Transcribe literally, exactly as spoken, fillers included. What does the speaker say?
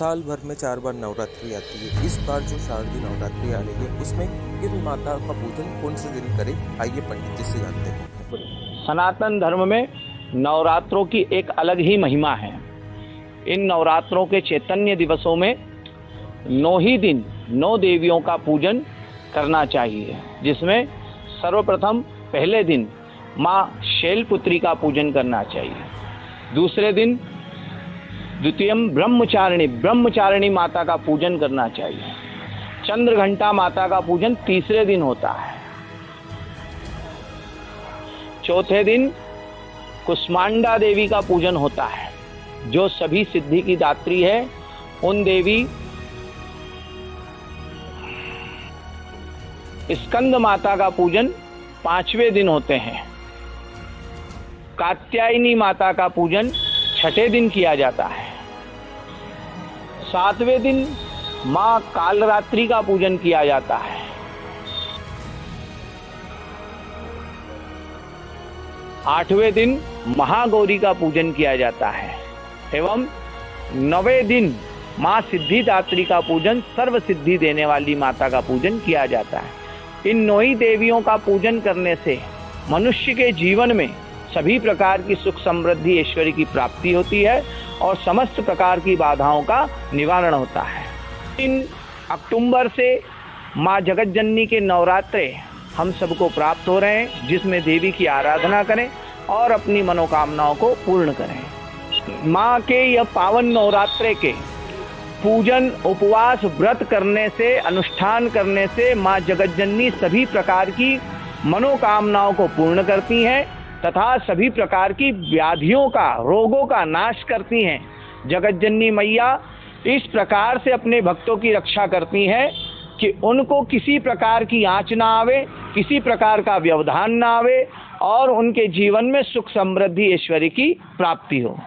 साल भर में चार बार नवरात्रि आती है। इस बार जो शारदीय नवरात्रि आ रही है उसमें किन माता का पूजन कौन से दिन करें, आइए पंडित जी से जानते हैं। सनातन धर्म में नवरात्रों की एक अलग ही महिमा है। इन नवरात्रों के चैतन्य दिवसों में नौ ही दिन नौ देवियों का पूजन करना चाहिए, जिसमें सर्वप्रथम पहले दिन माँ शैलपुत्री का पूजन करना चाहिए। दूसरे दिन द्वितीयम ब्रह्मचारिणी ब्रह्मचारिणी माता का पूजन करना चाहिए। चंद्र घंटा माता का पूजन तीसरे दिन होता है। चौथे दिन कुष्मांडा देवी का पूजन होता है, जो सभी सिद्धि की दात्री है। उन देवी इस्कंद माता का पूजन पांचवें दिन होते हैं। कात्यायनी माता का पूजन छठे दिन किया जाता है। सातवें दिन माँ कालरात्रि का पूजन किया जाता है। आठवें दिन महागौरी का पूजन किया जाता है एवं नवें दिन माँ सिद्धिदात्री का पूजन सर्व सिद्धि देने वाली माता का पूजन किया जाता है। इन नौ ही देवियों का पूजन करने से मनुष्य के जीवन में सभी प्रकार की सुख समृद्धि ऐश्वर्य की प्राप्ति होती है और समस्त प्रकार की बाधाओं का निवारण होता है। इन अक्टूबर से माँ जगज्जननी के नवरात्रे हम सबको प्राप्त हो रहे हैं, जिसमें देवी की आराधना करें और अपनी मनोकामनाओं को पूर्ण करें। माँ के यह पावन नवरात्रे के पूजन उपवास व्रत करने से अनुष्ठान करने से माँ जगज्जननी सभी प्रकार की मनोकामनाओं को पूर्ण करती हैं तथा सभी प्रकार की व्याधियों का रोगों का नाश करती हैं। जगज्जननी मैया इस प्रकार से अपने भक्तों की रक्षा करती हैं कि उनको किसी प्रकार की आँच ना आवे, किसी प्रकार का व्यवधान ना आवे और उनके जीवन में सुख समृद्धि ऐश्वर्य की प्राप्ति हो।